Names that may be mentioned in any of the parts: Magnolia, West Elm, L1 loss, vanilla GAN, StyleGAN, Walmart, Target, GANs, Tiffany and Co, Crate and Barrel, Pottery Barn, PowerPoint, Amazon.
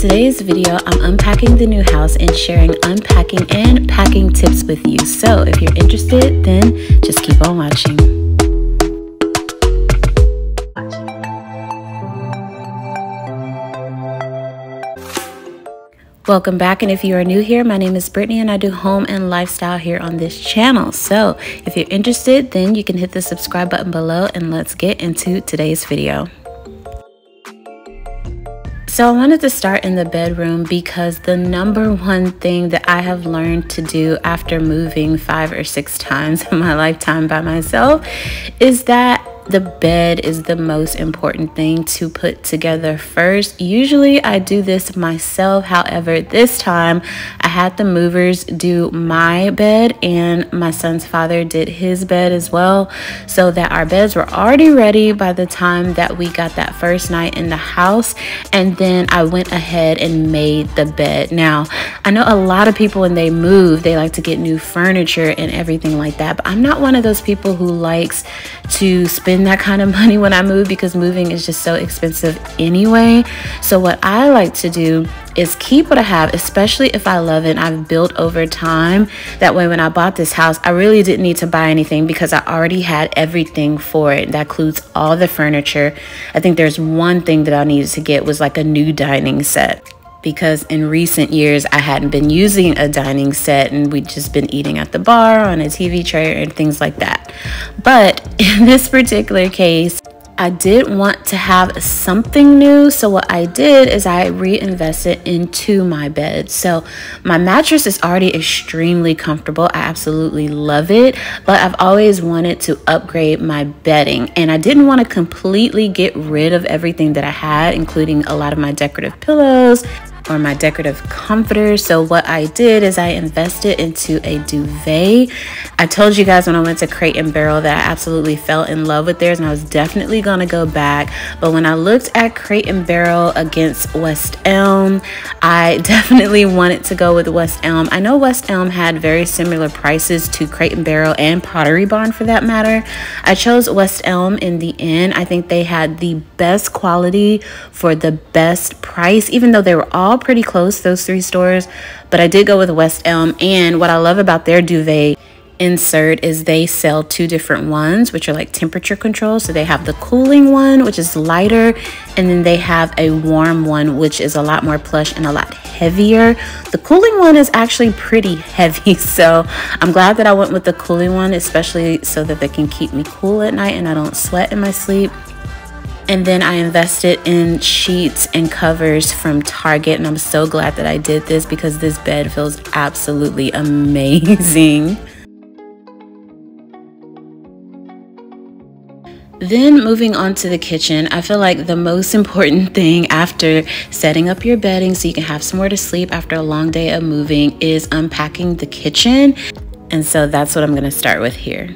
today's video, I'm unpacking the new house and sharing unpacking and packing tips with you. So if you're interested, then just keep on watching. Welcome back, and if you are new here, my name is Brittany and I do home and lifestyle here on this channel. So if you're interested, then you can hit the subscribe button below and let's get into today's video. So I wanted to start in the bedroom because the number one thing that I have learned to do after moving 5 or 6 times in my lifetime by myself is that the bed is the most important thing to put together first. Usually I do this myself. However, this time I had the movers do my bed and my son's father did his bed as well, so that our beds were already ready by the time that we got that first night in the house. And then I went ahead and made the bed. Now, I know a lot of people when they move, they like to get new furniture and everything like that, but I'm not one of those people who likes to spend that kind of money when I move because moving is just so expensive anyway. So what I like to do is keep what I have, especially if I love it and I've built over time. That way when I bought this house, I really didn't need to buy anything because I already had everything for it. That includes all the furniture. I think there's one thing that I needed to get was like a new dining set, because in recent years I hadn't been using a dining set and we'd just been eating at the bar on a TV tray and things like that. But in this particular case, I did want to have something new. So what I did is I reinvested into my bed. So my mattress is already extremely comfortable. I absolutely love it, but I've always wanted to upgrade my bedding, and I didn't want to completely get rid of everything that I had, including a lot of my decorative pillows or my decorative comforter. So what I did is I invested into a duvet. I told you guys when I went to Crate and Barrel that I absolutely fell in love with theirs and I was definitely gonna go back. But when I looked at Crate and Barrel against West Elm, I definitely wanted to go with West Elm. I know West Elm had very similar prices to Crate and Barrel and Pottery Barn for that matter. I chose West Elm in the end. I think they had the best quality for the best price, even though they were all pretty close, those 3 stores, but I did go with West Elm. And what I love about their duvet insert is they sell 2 different ones, which are like temperature control. So they have the cooling one, which is lighter, and then they have a warm one, which is a lot more plush and a lot heavier. The cooling one is actually pretty heavy, so I'm glad that I went with the cooling one, especially so that they can keep me cool at night and I don't sweat in my sleep. And then I invested in sheets and covers from Target, and I'm so glad that I did this because this bed feels absolutely amazing. Then moving on to the kitchen, I feel like the most important thing after setting up your bedding so you can have somewhere to sleep after a long day of moving is unpacking the kitchen. And so that's what I'm gonna start with here.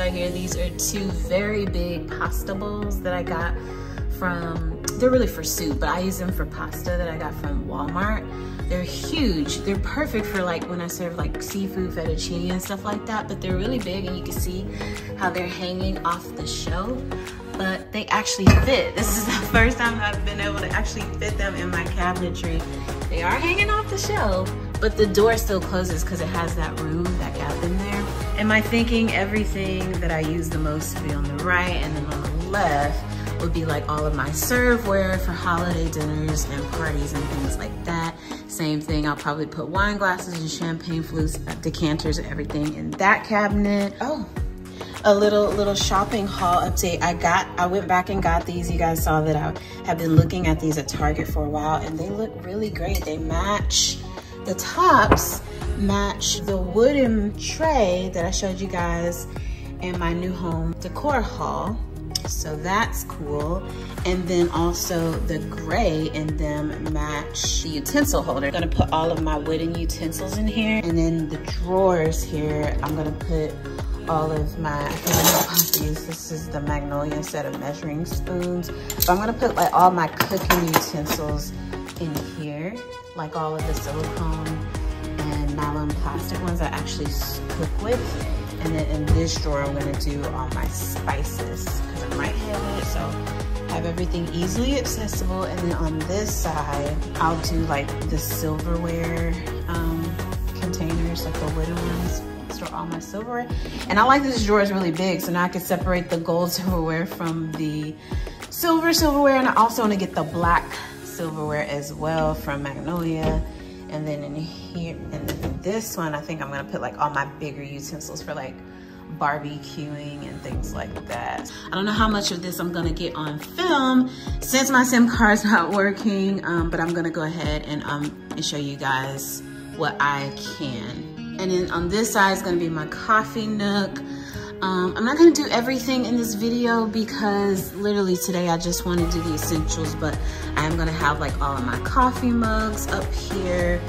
Right here, these are 2 very big pasta bowls that I got from, they're really for soup, but I use them for pasta, that I got from Walmart. They're huge. They're perfect for like when I serve like seafood fettuccine and stuff like that, but they're really big and you can see how they're hanging off the shelf, but they actually fit. This is the first time I've been able to actually fit them in my cabinetry. They are hanging off the shelf, but the door still closes because it has that room, that gap in there. Am I thinking everything that I use the most would be on the right, and then on the left would be like all of my serveware for holiday dinners and parties and things like that. Same thing, I'll probably put wine glasses and champagne flutes, decanters and everything in that cabinet. Oh, a little shopping haul update. I went back and got these. You guys saw that I have been looking at these at Target for a while and they look really great. They match, the tops match the wooden tray that I showed you guys in my new home decor haul, so that's cool. And then also the gray in them match the utensil holder. I'm gonna put all of my wooden utensils in here, and then the drawers here, I'm gonna put all of my, I think I'm, this is the Magnolia set of measuring spoons, so I'm gonna put like all my cooking utensils in here, like all of the silicone and nylon plastic ones I actually cook with. And then in this drawer, I'm gonna do all my spices, because I might have it, so I have everything easily accessible. And then on this side, I'll do like the silverware containers, like the wooden ones. Store all my silverware. And I like this drawer is really big, so now I can separate the gold silverware from the silverware. And I also wanna get the black silverware as well from Magnolia. And then in here, and then this one, I think I'm gonna put like all my bigger utensils for like barbecuing and things like that. I don't know how much of this I'm gonna get on film since my SIM card's not working, but I'm gonna go ahead and show you guys what I can. And then on this side is gonna be my coffee nook. I'm not gonna do everything in this video because literally today I just want to do the essentials, but I'm gonna have like all of my coffee mugs up here.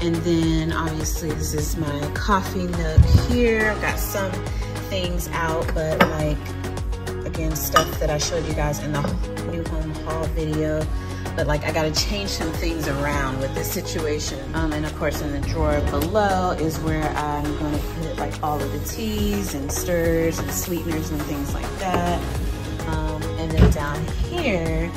And then obviously this is my coffee nook here. I've got some things out, but like, again, stuff that I showed you guys in the new home haul video. But like I gotta change some things around with this situation. And of course in the drawer below is where I'm gonna put like all of the teas and stirs and sweeteners and things like that. And then down here,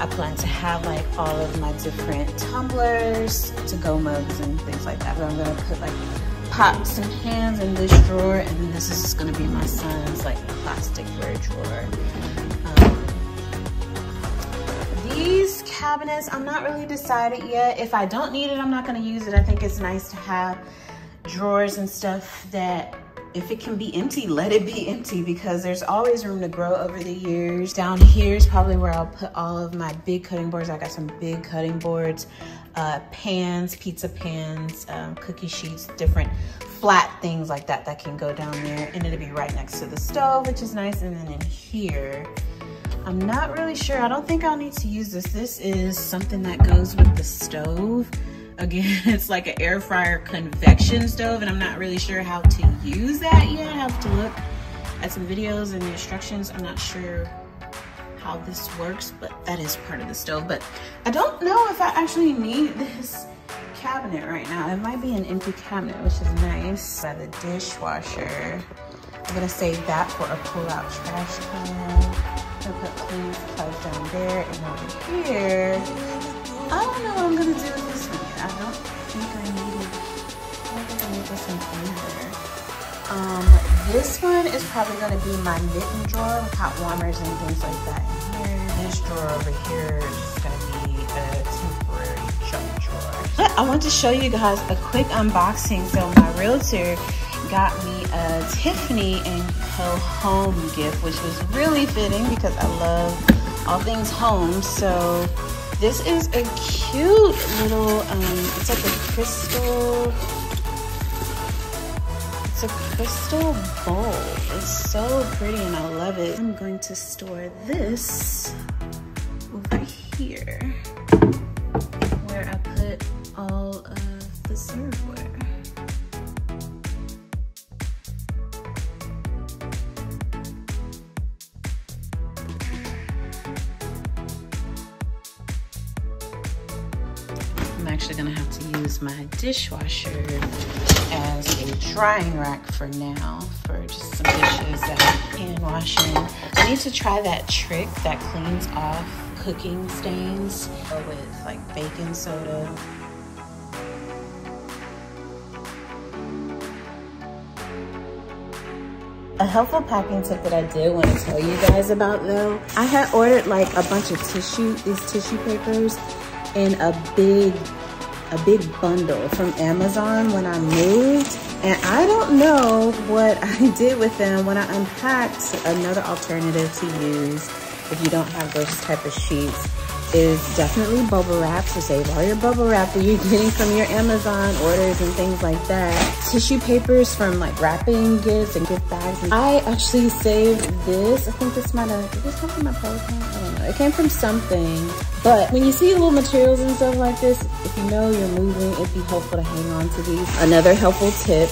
I plan to have like all of my different tumblers, to-go mugs and things like that. But I'm gonna put like pots and pans in this drawer, and then this is just gonna be my son's like plasticware drawer. These cabinets, I'm not really decided yet. If I don't need it, I'm not gonna use it. I think it's nice to have drawers and stuff that if it can be empty, let it be empty, because there's always room to grow over the years. Down here is probably where I'll put all of my big cutting boards. I got some big cutting boards, pans, pizza pans, cookie sheets, different flat things like that that can go down there. And it'll be right next to the stove, which is nice. And then in here, I'm not really sure. I don't think I'll need to use this. This is something that goes with the stove. Again, it's like an air fryer convection stove, and I'm not really sure how to use that yet. I have to look at some videos and the instructions. I'm not sure how this works, but that is part of the stove. But I don't know if I actually need this cabinet right now. It might be an empty cabinet, which is nice. By the dishwasher, I'm gonna save that for a pull-out trash can. I'm gonna put clean supplies down there, and over here, I don't know what I'm gonna do with this one. I don't think I need this one either. This one is probably gonna be my knitting drawer with hot warmers and things like that in here. This drawer over here is just gonna be a temporary junk drawer. But I want to show you guys a quick unboxing. So my realtor got me a Tiffany and Co home gift, which was really fitting because I love all things home. So this is a cute little, it's like a crystal, it's a crystal bowl. It's so pretty and I love it. I'm going to store this over here where I put all of the silverware. Actually gonna have to use my dishwasher as a drying rack for now, for just some dishes that I'm hand washing. I need to try that trick that cleans off cooking stains with like baking soda. A helpful packing tip that I did want to tell you guys about though, I had ordered like a bunch of tissue papers in a big bundle from Amazon when I moved. And I don't know what I did with them when I unpacked. Another alternative to use if you don't have those type of sheets is definitely bubble wrap. So save all your bubble wrap that you're getting from your Amazon orders and things like that. Tissue papers from like wrapping gifts and gift bags. I actually saved this. I think this might have, did this come from my PowerPoint? I don't know. It came from something. But when you see little materials and stuff like this, if you know you're moving, it'd be helpful to hang on to these. Another helpful tip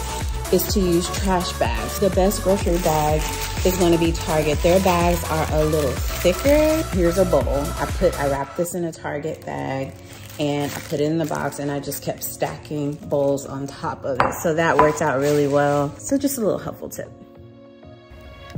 is to use trash bags. The best grocery bag is gonna be Target. Their bags are a little thicker. Here's a bowl. I wrapped this in a Target bag and I put it in the box and I just kept stacking bowls on top of it. So that worked out really well. So just a little helpful tip.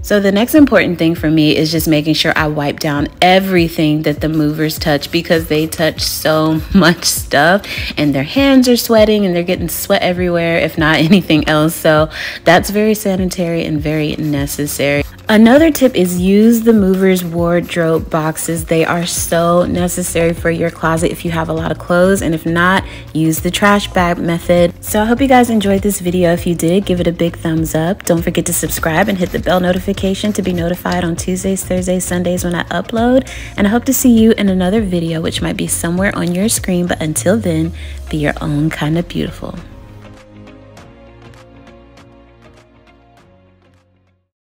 So the next important thing for me is just making sure I wipe down everything that the movers touch, because they touch so much stuff and their hands are sweating and they're getting sweat everywhere, if not anything else. So that's very sanitary and very necessary. Another tip is use the movers wardrobe boxes. They are so necessary for your closet if you have a lot of clothes, and if not, use the trash bag method. So I hope you guys enjoyed this video. If you did, give it a big thumbs up. Don't forget to subscribe and hit the bell notification to be notified on Tuesdays, Thursdays, Sundays when I upload. And I hope to see you in another video, which might be somewhere on your screen. But until then, be your own kind of beautiful.